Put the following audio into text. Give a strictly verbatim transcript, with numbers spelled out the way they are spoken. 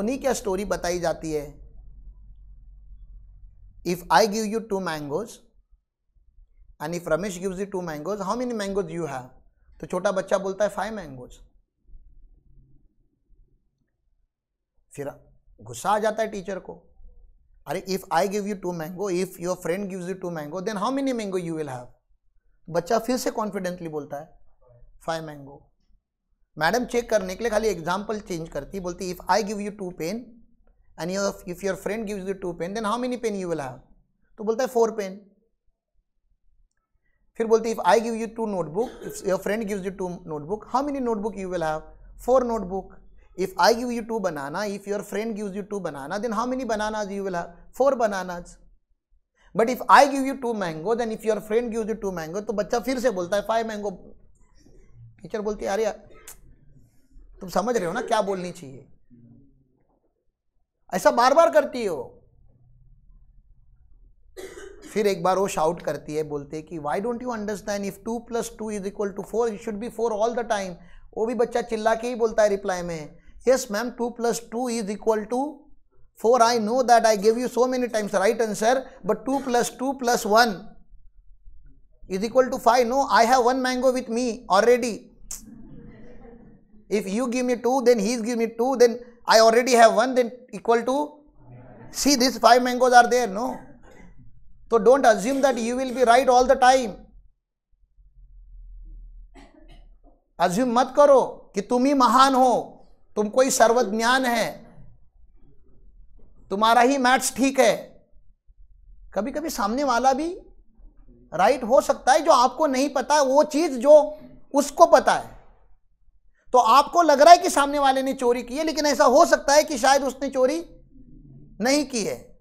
उन्हीं क्या स्टोरी बताई जाती है। If I give you two mangoes and if Ramesh gives you two mangoes, how many mangoes you have? तो छोटा बच्चा बोलता है फाइव मैंगोज। फिर गुस्सा आ जाता है टीचर को, अरे if I give you two mango, if your friend gives you two mango, then how many mango you will have? बच्चा फिर से कॉन्फिडेंटली बोलता है फाइव मैंगो। मैडम चेक करने के लिए खाली एग्जाम्पल चेंज करती, बोलती if I give you two pen and your if your friend gives you two pen, then how many pen you will have? तो बोलता है फोर पेन। फिर बोलती if I give you two notebook, if your friend gives you two notebook, how many notebook you will have? Four notebook. If I give you two banana, if your friend gives you two banana, then how many bananas you will have? Four bananas. But if I give you two mango, then if your friend gives you two mango, तो बच्चा फिर से बोलता है five mango. Teacher बोलती है अरे तुम समझ रहे हो ना क्या बोलनी चाहिए? ऐसा बार बार करती हो। फिर एक बार वो शाउट करती है, बोलते है कि why don't you understand if two plus two is equal to four, it should be four all the time. वो भी बच्चा चिल्ला के ही बोलता है रिप्लाई में, yes ma'am two plus two is equal to four, I know that, I give you so many times right answer, but two plus two plus one is equal to five, no I have one mango with me already, if you give me two then he give me two, then I already have one, then equal to see this five mangoes are there, no. तो don't assume that you will be right all the time. Assume मत करो कि तुम ही महान हो, तुमको ही सर्वज्ञान है, तुम्हारा ही मैथ्स ठीक है। कभी कभी सामने वाला भी राइट हो सकता है, जो आपको नहीं पता वो चीज जो उसको पता है। तो आपको लग रहा है कि सामने वाले ने चोरी की है, लेकिन ऐसा हो सकता है कि शायद उसने चोरी नहीं की है।